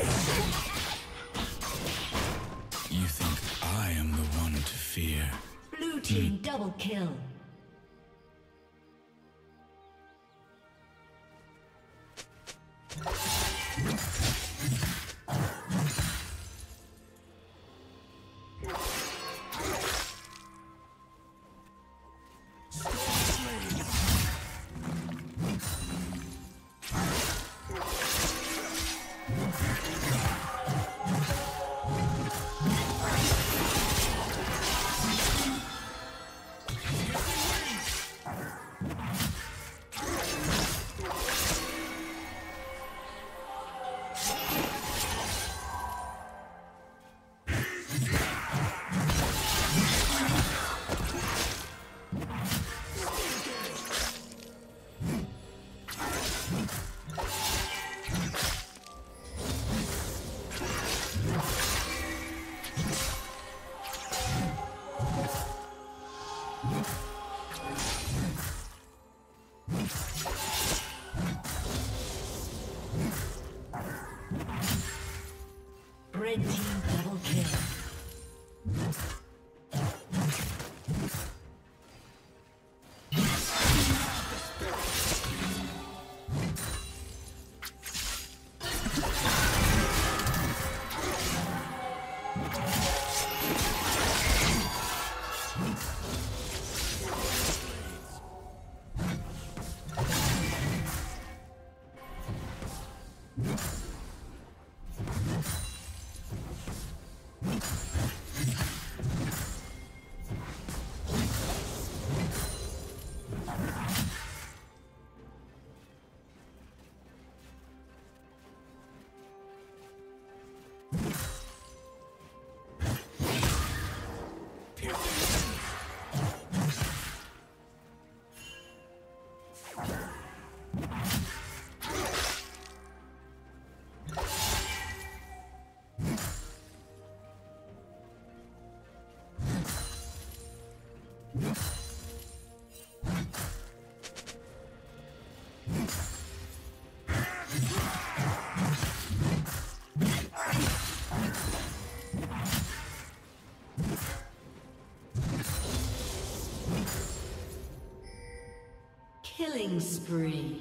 You think I am the one to fear? Blue team double kill. Killing spree.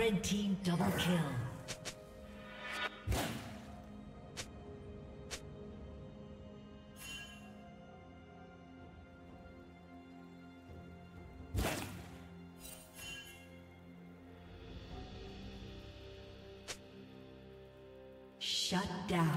Red team double kill. Shut down.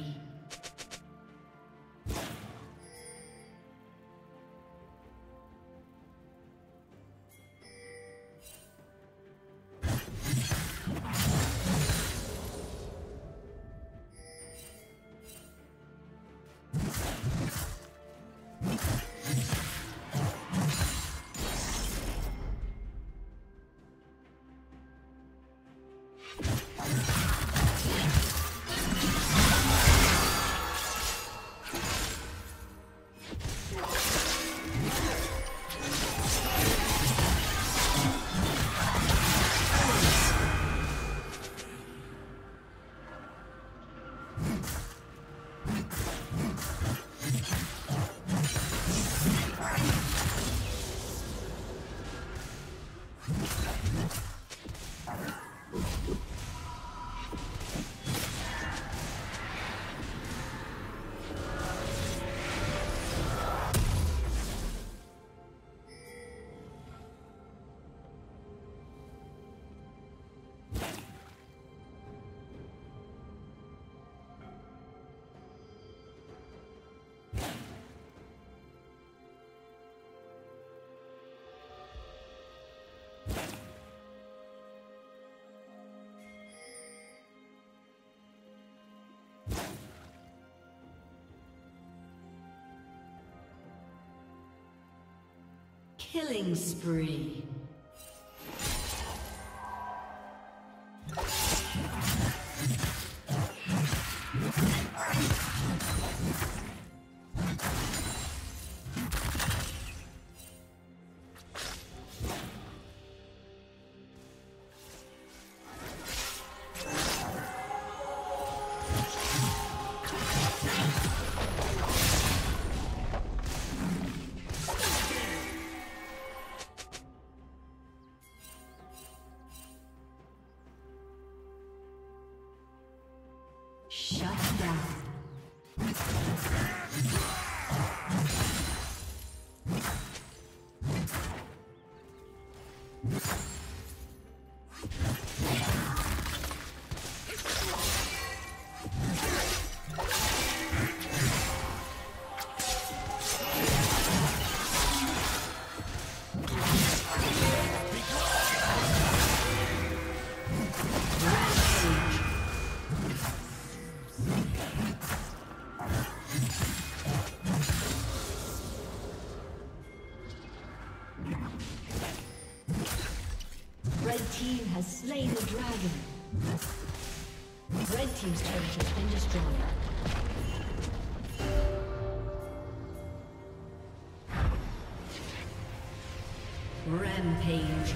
Killing spree. Slay the dragon. Red team's turret has been destroyed. Rampage.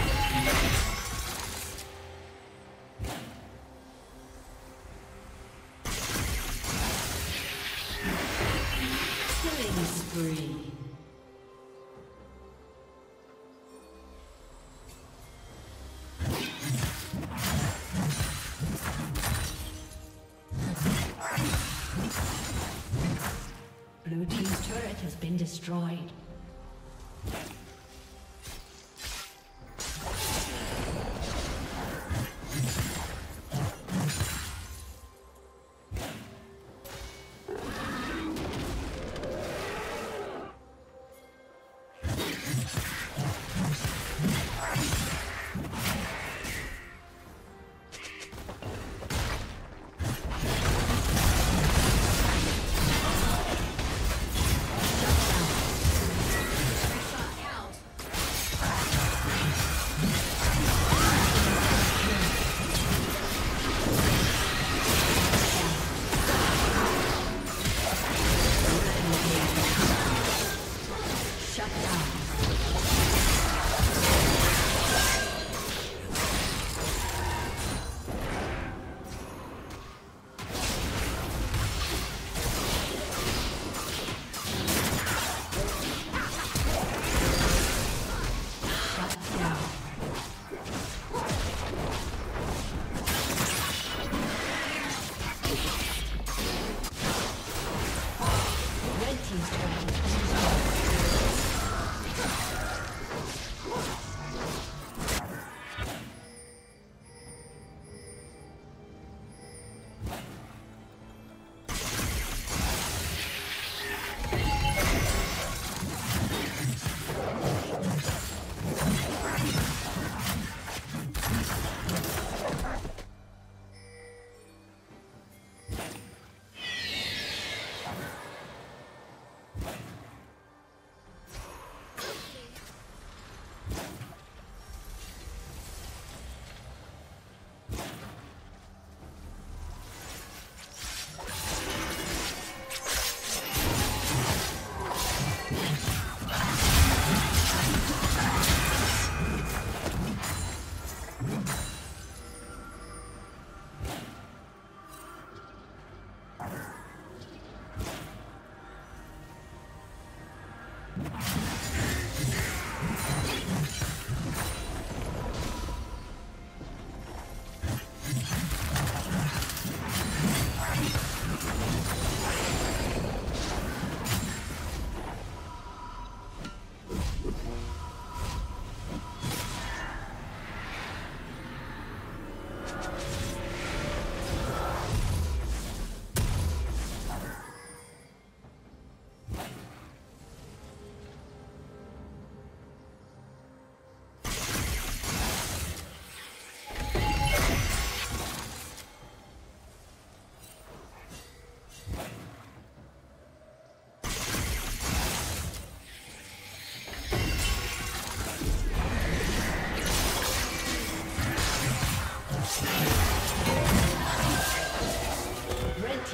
Destroyed.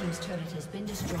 team's turret has been destroyed.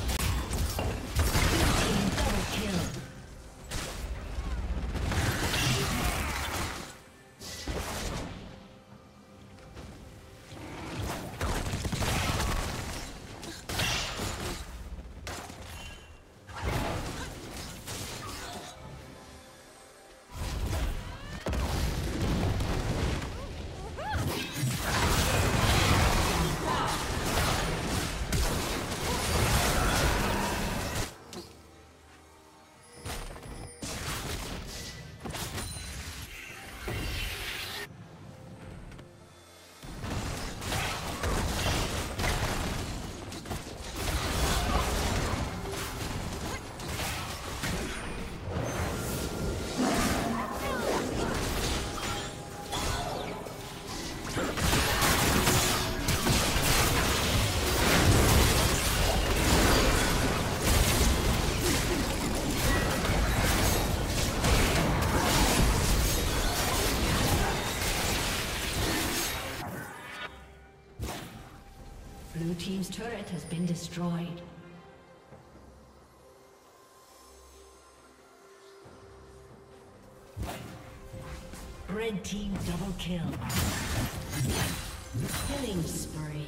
Blue team double kill. Blue team's turret has been destroyed. Red team double kill. Killing spree.